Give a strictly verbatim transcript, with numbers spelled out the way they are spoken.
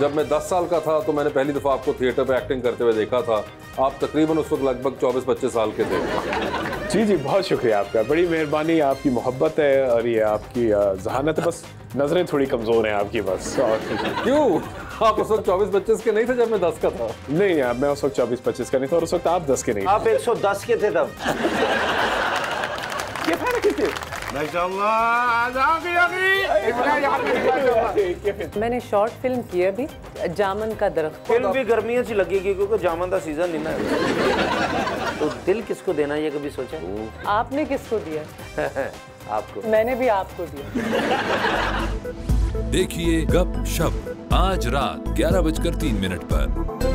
जब मैं दस साल का था तो मैंने पहली दफ़ा आपको थिएटर पे एक्टिंग करते हुए देखा था। आप तकरीबन उस वक्त लगभग चौबीस पच्चीस साल के थे। जी जी, बहुत शुक्रिया आपका, बड़ी मेहरबानी, आपकी मोहब्बत है और ये आपकी जहानत, बस नज़रें थोड़ी कमज़ोर हैं आपकी बस। और क्यों आप उस वक्त चौबीस पच्चीस के नहीं थे जब मैं दस का था? नहीं यार, मैं उस वक्त चौबीस पच्चीस का नहीं था और उस वक्त आप दस के नहीं, आप एक सौ दस के थे तब। मैंने शॉर्ट फिल्म किया भी, जामन का दरख्त। फिल्म भी गर्मियों से लगेगी क्योंकि जामन का सीजन नहीं ना। तो दिल किसको देना ये कभी सोचा? आपने किसको दिया? आपको। मैंने भी आपको दिया। देखिए गप शप आज रात ग्यारह बजकर तीन मिनट पर।